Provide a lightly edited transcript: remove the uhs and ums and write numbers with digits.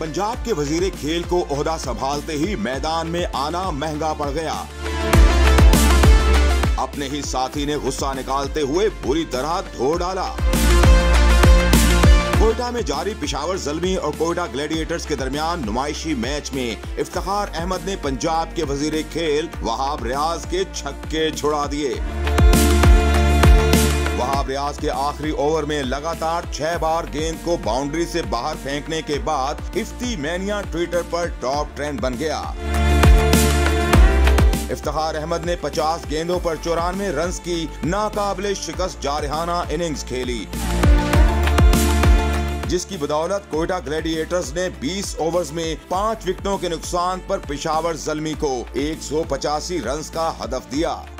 पंजाब के वजीरे खेल को ओहदा संभालते ही मैदान में आना महंगा पड़ गया। अपने ही साथी ने गुस्सा निकालते हुए बुरी तरह धो डाला। कोयटा में जारी पेशावर ज़ल्मी और कोयटा ग्लैडिएटर्स के दरमियान नुमाइशी मैच में इफ्तिखार अहमद ने पंजाब के वजीरे खेल वहाब रियाज के छक्के छुड़ा दिए। वहाब रियाज के आखिरी ओवर में लगातार 6 बार गेंद को बाउंड्री से बाहर फेंकने के बाद इफ्ती मैनिया ट्विटर पर टॉप ट्रेंड बन गया। इफ्तिखार अहमद ने 50 गेंदों पर 94 रन की नाकाबिले शिकस्त जारहाना इनिंग्स खेली, जिसकी बदौलत कोयटा ग्लैडिएटर्स ने 20 ओवर्स में 5 विकेटों के नुकसान पर पेशावर ज़ल्मी को 185 रन का हदफ दिया।